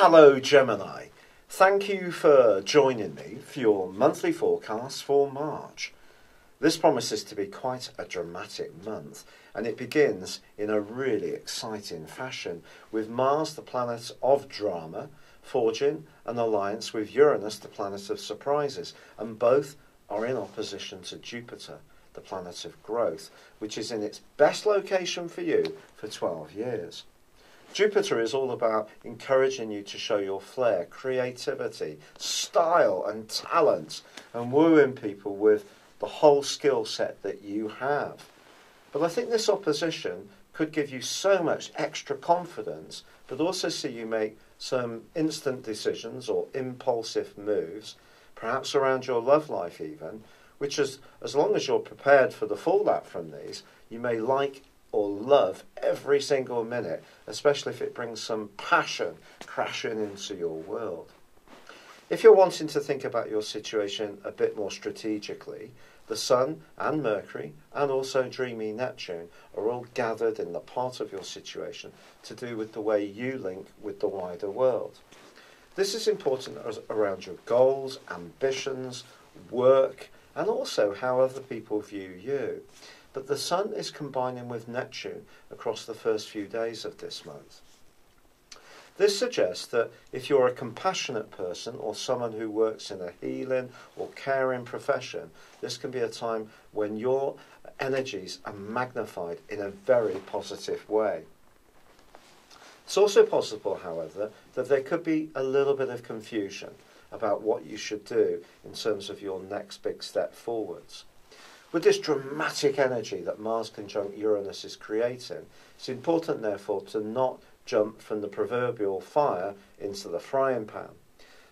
Hello Gemini, thank you for joining me for your monthly forecast for March. This promises to be quite a dramatic month, and it begins in a really exciting fashion with Mars, the planet of drama, forging an alliance with Uranus, the planet of surprises, and both are in opposition to Jupiter, the planet of growth, which is in its best location for you for 12 years. Jupiter is all about encouraging you to show your flair, creativity, style and talent, and wooing people with the whole skill set that you have. But I think this opposition could give you so much extra confidence, but also see you make some instant decisions or impulsive moves, perhaps around your love life even, which is, as long as you're prepared for the fallout from these, you may like or love every single minute, especially if it brings some passion crashing into your world. If you're wanting to think about your situation a bit more strategically, the Sun and Mercury and also dreamy Neptune are all gathered in the part of your situation to do with the way you link with the wider world. This is important around your goals, ambitions, work, and also how other people view you. But the Sun is combining with Neptune across the first few days of this month. This suggests that if you're a compassionate person or someone who works in a healing or caring profession, this can be a time when your energies are magnified in a very positive way. It's also possible, however, that there could be a little bit of confusion about what you should do in terms of your next big step forwards. With this dramatic energy that Mars conjunct Uranus is creating, it's important therefore to not jump from the proverbial fire into the frying pan.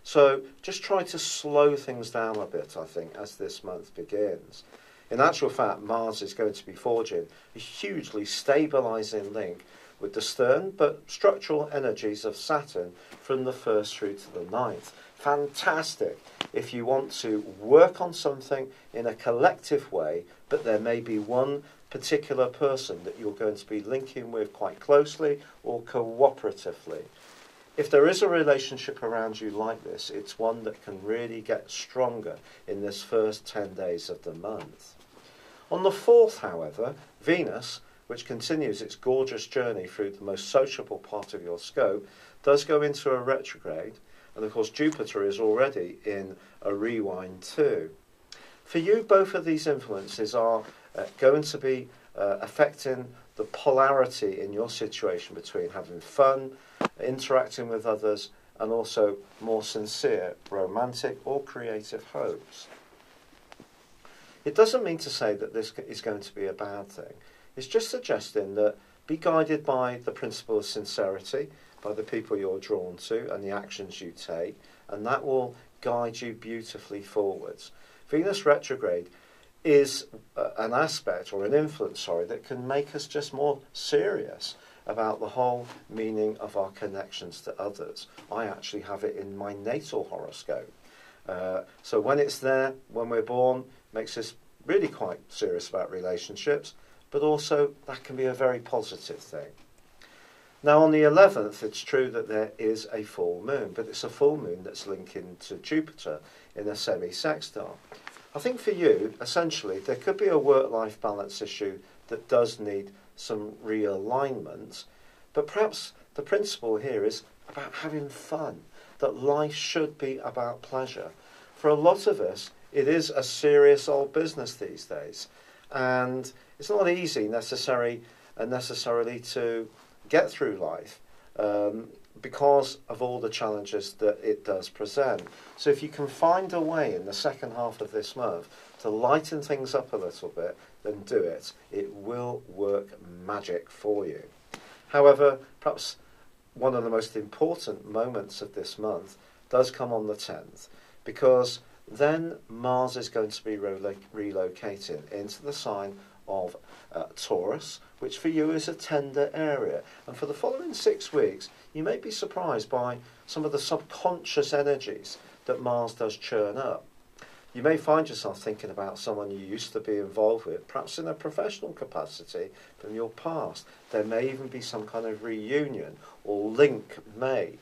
So just try to slow things down a bit, I think, as this month begins. In actual fact, Mars is going to be forging a hugely stabilising link with the stern but structural energies of Saturn from the 1st through to the 9th. Fantastic if you want to work on something in a collective way, but there may be one particular person that you're going to be linking with quite closely or cooperatively. If there is a relationship around you like this, it's one that can really get stronger in this first 10 days of the month. On the 4th, however, Venus, which continues its gorgeous journey through the most sociable part of your scope, does go into a retrograde, and of course Jupiter is already in a rewind too. For you, both of these influences are going to be affecting the polarity in your situation between having fun, interacting with others, and also more sincere, romantic or creative hopes. It doesn't mean to say that this is going to be a bad thing. It's just suggesting that be guided by the principle of sincerity, by the people you're drawn to and the actions you take, and that will guide you beautifully forwards. Venus retrograde is an aspect, or an influence, sorry, that can make us just more serious about the whole meaning of our connections to others. I actually have it in my natal horoscope. So when it's there, when we're born, it makes us really quite serious about relationships, but also that can be a very positive thing. Now on the 11th, it's true that there is a full moon, but it's a full moon that's linking to Jupiter in a semi-sextile. I think for you, essentially, there could be a work-life balance issue that does need some realignment, but perhaps the principle here is about having fun, that life should be about pleasure. For a lot of us, it is a serious old business these days, and it's not easy necessarily to get through life because of all the challenges that it does present. So if you can find a way in the second half of this month to lighten things up a little bit, then do it. It will work magic for you. However, perhaps one of the most important moments of this month does come on the 10th, because then Mars is going to be relocating into the sign of Taurus, which for you is a tender area. And for the following 6 weeks, you may be surprised by some of the subconscious energies that Mars does churn up. You may find yourself thinking about someone you used to be involved with, perhaps in a professional capacity from your past. There may even be some kind of reunion or link made.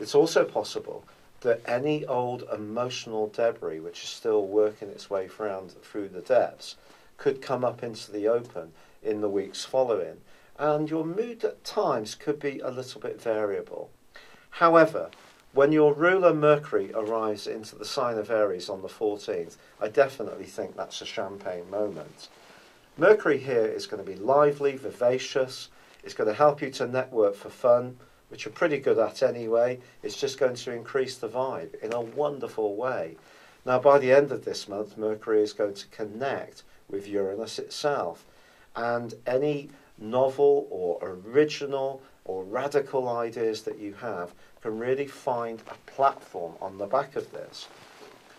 It's also possible that any old emotional debris, which is still working its way round through the depths, could come up into the open in the weeks following. And your mood at times could be a little bit variable. However, when your ruler Mercury arrives into the sign of Aries on the 14th, I definitely think that's a champagne moment. Mercury here is going to be lively, vivacious. It's going to help you to network for fun, which you're pretty good at anyway. It's just going to increase the vibe in a wonderful way. Now, by the end of this month, Mercury is going to connect with Uranus itself, and any novel or original or radical ideas that you have can really find a platform on the back of this.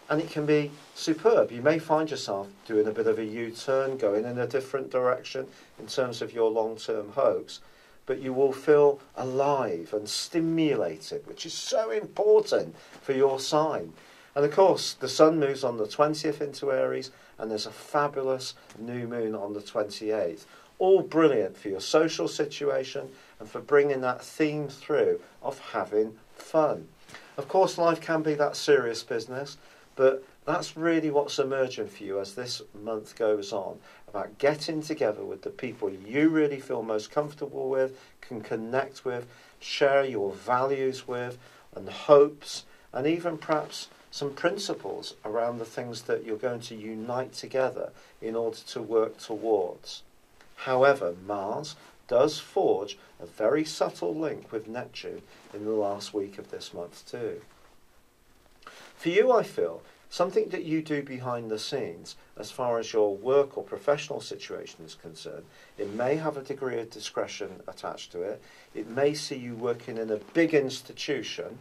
And it can be superb. You may find yourself doing a bit of a U-turn, going in a different direction in terms of your long-term hopes, but you will feel alive and stimulated, which is so important for your sign. And of course, the sun moves on the 20th into Aries, and there's a fabulous new moon on the 28th. All brilliant for your social situation and for bringing that theme through of having fun. Of course, life can be that serious business, but that's really what's emerging for you as this month goes on, about getting together with the people you really feel most comfortable with, can connect with, share your values with, and hopes, and even perhaps some principles around the things that you're going to unite together in order to work towards. However, Mars does forge a very subtle link with Neptune in the last week of this month too. For you, I feel, something that you do behind the scenes as far as your work or professional situation is concerned, it may have a degree of discretion attached to it. It may see you working in a big institution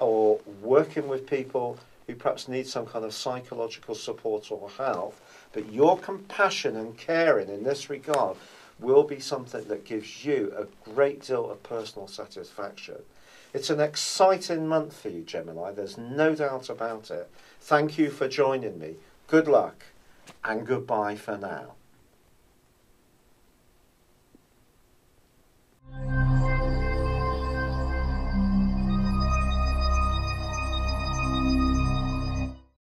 or working with people who perhaps need some kind of psychological support or help, but your compassion and caring in this regard will be something that gives you a great deal of personal satisfaction. It's an exciting month for you, Gemini, there's no doubt about it. Thank you for joining me. Good luck and goodbye for now.